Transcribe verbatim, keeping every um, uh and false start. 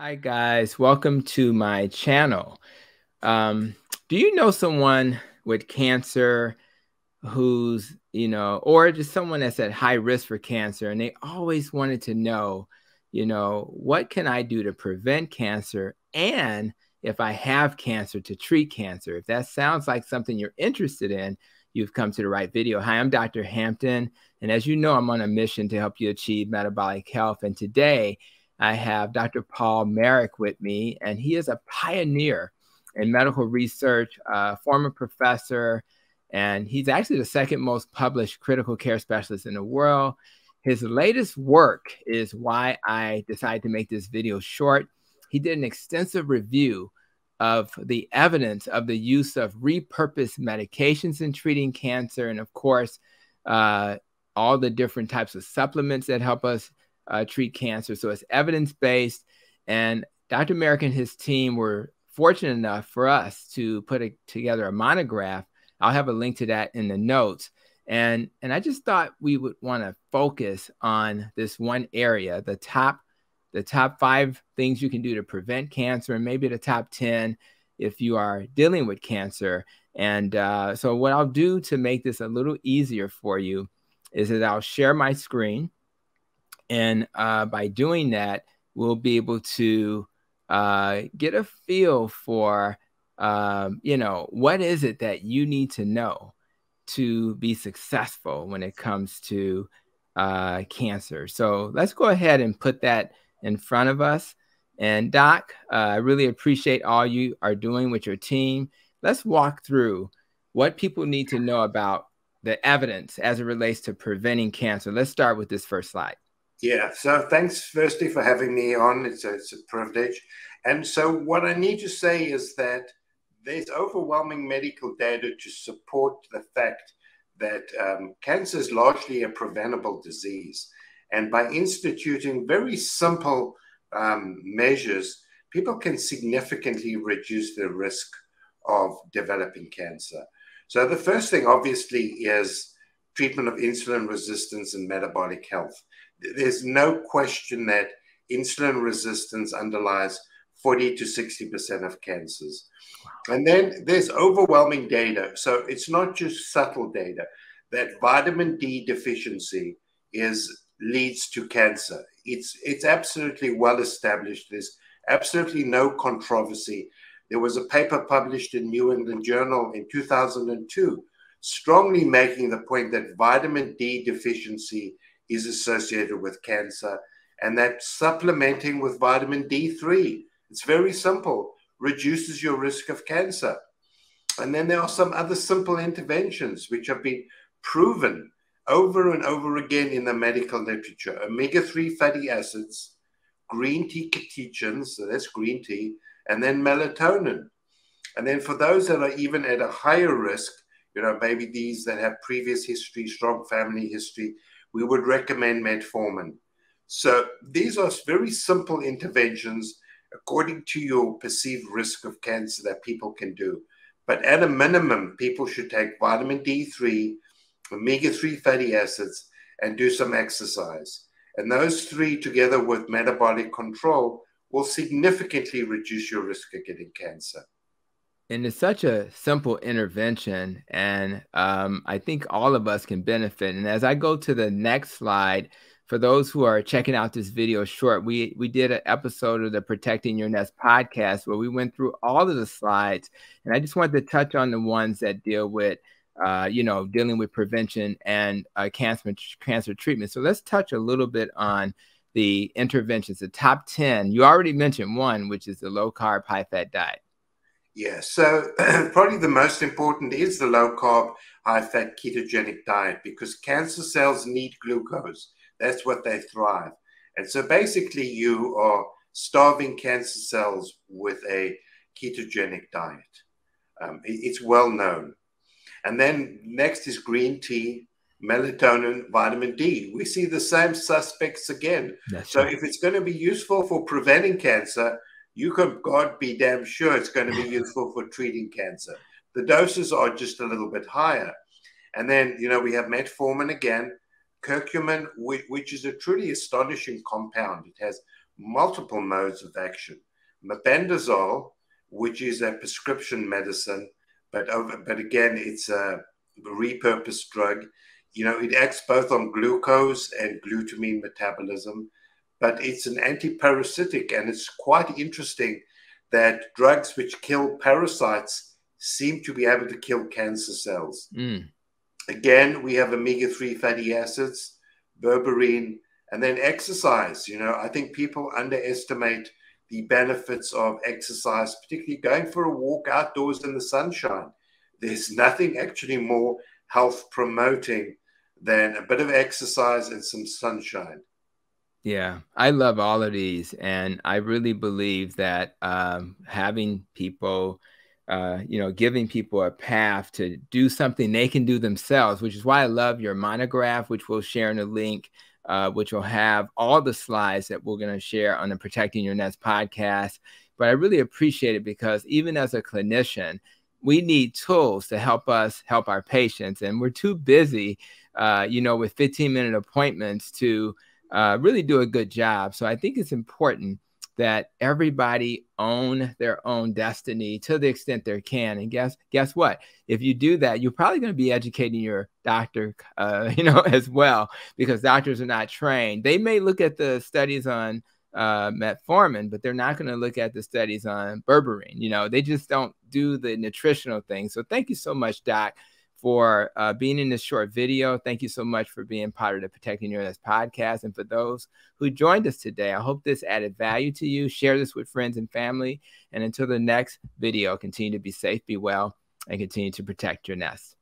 Hi guys, welcome to my channel. Um, do you know someone with cancer who's, you know, or just someone that's at high risk for cancer and they always wanted to know, you know, what can I do to prevent cancer? And if I have cancer, to treat cancer? If that sounds like something you're interested in, you've come to the right video. Hi, I'm Doctor Hampton. And as you know, I'm on a mission to help you achieve metabolic health. And today, I have Doctor Paul Marik with me, and he is a pioneer in medical research, uh, former professor, and he's actually the second most published critical care specialist in the world. His latest work is why I decided to make this video short. He did an extensive review of the evidence of the use of repurposed medications in treating cancer, and of course, uh, all the different types of supplements that help us Uh, treat cancer. So it's evidence-based, and Doctor Marik and his team were fortunate enough for us to put a, together a monograph. I'll have a link to that in the notes. And, and I just thought we would want to focus on this one area, the top, the top five things you can do to prevent cancer, and maybe the top ten if you are dealing with cancer. And uh, so what I'll do to make this a little easier for you is that I'll share my screen. And uh, by doing that, we'll be able to uh, get a feel for, um, you know, what is it that you need to know to be successful when it comes to uh, cancer. So let's go ahead and put that in front of us. And Doc, uh, I really appreciate all you are doing with your team. Let's walk through what people need to know about the evidence as it relates to preventing cancer. Let's start with this first slide. Yeah, so thanks firstly for having me on. It's a, it's a privilege. And so what I need to say is that there's overwhelming medical data to support the fact that um, cancer is largely a preventable disease. And by instituting very simple um, measures, people can significantly reduce the risk of developing cancer. So the first thing obviously is treatment of insulin resistance and metabolic health. There's no question that insulin resistance underlies forty to sixty percent of cancers. Wow. And then there's overwhelming data. So it's not just subtle data that vitamin D deficiency is leads to cancer. It's, it's absolutely well established. There's absolutely no controversy. There was a paper published in New England Journal in two thousand two, strongly making the point that vitamin D deficiency is associated with cancer, and that supplementing with vitamin D three, it's very simple, reduces your risk of cancer. And then there are some other simple interventions which have been proven over and over again in the medical literature. Omega three fatty acids, green tea catechins, so that's green tea, and then melatonin. And then for those that are even at a higher risk, you know, maybe these that have previous history, strong family history, we would recommend metformin. So these are very simple interventions according to your perceived risk of cancer that people can do. But at a minimum, people should take vitamin D three, omega three fatty acids, and do some exercise. And those three together with metabolic control will significantly reduce your risk of getting cancer. And it's such a simple intervention, and um, I think all of us can benefit. And as I go to the next slide, for those who are checking out this video short, we, we did an episode of the Protecting Your Nest podcast where we went through all of the slides. And I just wanted to touch on the ones that deal with, uh, you know, dealing with prevention and uh, cancer, cancer treatment. So let's touch a little bit on the interventions, the top ten. You already mentioned one, which is the low-carb, high-fat diet. Yeah, so probably the most important is the low-carb, high-fat ketogenic diet, because cancer cells need glucose. That's what they thrive. And so basically you are starving cancer cells with a ketogenic diet. Um, it, it's well known. And then next is green tea, melatonin, vitamin D. We see the same suspects again. That's so right. If it's going to be useful for preventing cancer, you can, God be damn sure, it's going to be useful for treating cancer. The doses are just a little bit higher. And then, you know, we have metformin again, curcumin, which is a truly astonishing compound. It has multiple modes of action. Mebendazole, which is a prescription medicine, but over, but again, it's a repurposed drug. You know, it acts both on glucose and glutamine metabolism, but it's an antiparasitic, and it's quite interesting that drugs which kill parasites seem to be able to kill cancer cells. Mm. Again, we have omega three fatty acids, berberine, and then exercise. You know, I think people underestimate the benefits of exercise, particularly going for a walk outdoors in the sunshine. There's nothing actually more health promoting than a bit of exercise and some sunshine. Yeah, I love all of these. And I really believe that um, having people, uh, you know, giving people a path to do something they can do themselves, which is why I love your monograph, which we'll share in a link, uh, which will have all the slides that we're going to share on the Protecting Your Nest podcast. But I really appreciate it because even as a clinician, we need tools to help us help our patients. And we're too busy, uh, you know, with fifteen minute appointments to Uh, really do a good job. So I think it's important that everybody own their own destiny to the extent they can. And guess guess what? If you do that, you're probably going to be educating your doctor, uh, you know, as well, because doctors are not trained. They may look at the studies on uh, metformin, but they're not going to look at the studies on berberine. You know, they just don't do the nutritional thing. So thank you so much, Doc, for uh, being in this short video. Thank you so much for being part of the Protecting Your Nest podcast. And for those who joined us today, I hope this added value to you. Share this with friends and family. And until the next video, continue to be safe, be well, and continue to protect your nest.